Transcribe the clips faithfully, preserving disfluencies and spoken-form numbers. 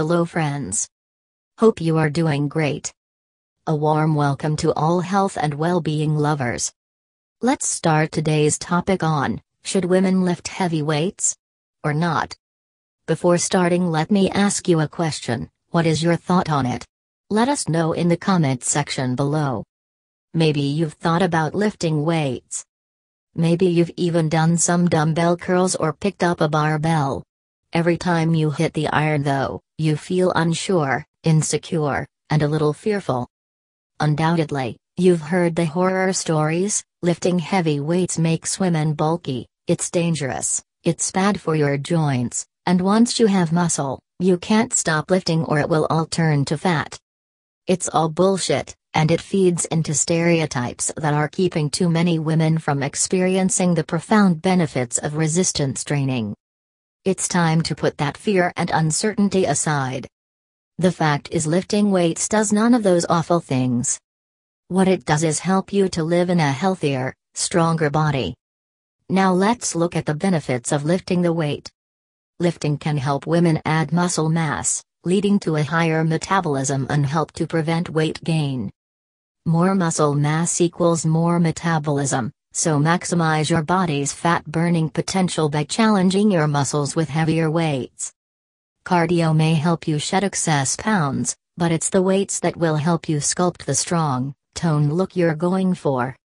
Hello friends. Hope you are doing great. A warm welcome to all health and well-being lovers. Let's start today's topic on, should women lift heavy weights? Or not? Before starting, let me ask you a question, what is your thought on it? Let us know in the comment section below. Maybe you've thought about lifting weights. Maybe you've even done some dumbbell curls or picked up a barbell. Every time you hit the iron though, you feel unsure, insecure, and a little fearful. Undoubtedly, you've heard the horror stories, lifting heavy weights makes women bulky, it's dangerous, it's bad for your joints, and once you have muscle, you can't stop lifting or it will all turn to fat. It's all bullshit, and it feeds into stereotypes that are keeping too many women from experiencing the profound benefits of resistance training. It's time to put that fear and uncertainty aside. The fact is, lifting weights does none of those awful things. What it does is help you to live in a healthier, stronger body. Now let's look at the benefits of lifting the weight. Lifting can help women add muscle mass, leading to a higher metabolism and help to prevent weight gain. More muscle mass equals more metabolism. So maximize your body's fat-burning potential by challenging your muscles with heavier weights. Cardio may help you shed excess pounds, but it's the weights that will help you sculpt the strong, toned look you're going for.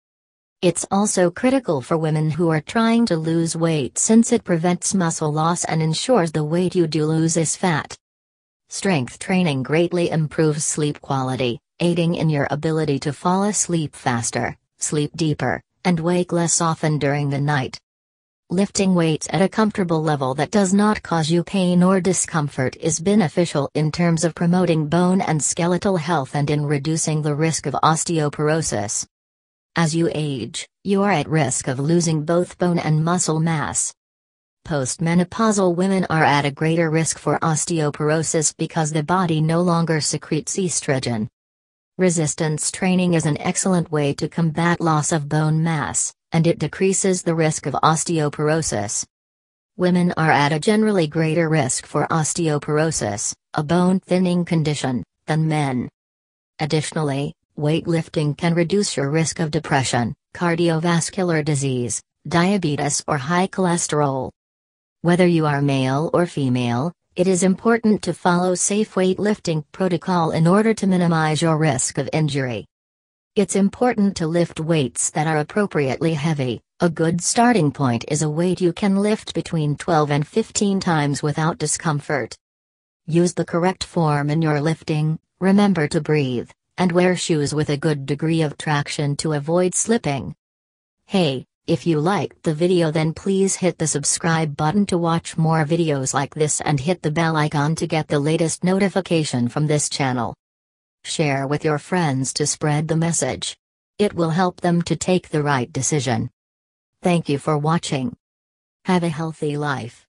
It's also critical for women who are trying to lose weight since it prevents muscle loss and ensures the weight you do lose is fat. Strength training greatly improves sleep quality, aiding in your ability to fall asleep faster, sleep deeper, and wake less often during the night. Lifting weights at a comfortable level that does not cause you pain or discomfort is beneficial in terms of promoting bone and skeletal health and in reducing the risk of osteoporosis. As you age, you are at risk of losing both bone and muscle mass. Postmenopausal women are at a greater risk for osteoporosis because the body no longer secretes estrogen. Resistance training is an excellent way to combat loss of bone mass, and it decreases the risk of osteoporosis. Women are at a generally greater risk for osteoporosis, a bone thinning condition, than men. Additionally, weightlifting can reduce your risk of depression, cardiovascular disease, diabetes, or high cholesterol. Whether you are male or female, it is important to follow safe weightlifting protocol in order to minimize your risk of injury. It's important to lift weights that are appropriately heavy. A good starting point is a weight you can lift between twelve and fifteen times without discomfort. Use the correct form in your lifting, remember to breathe, and wear shoes with a good degree of traction to avoid slipping. Hey, if you liked the video, then please hit the subscribe button to watch more videos like this and hit the bell icon to get the latest notification from this channel. Share with your friends to spread the message. It will help them to take the right decision. Thank you for watching. Have a healthy life.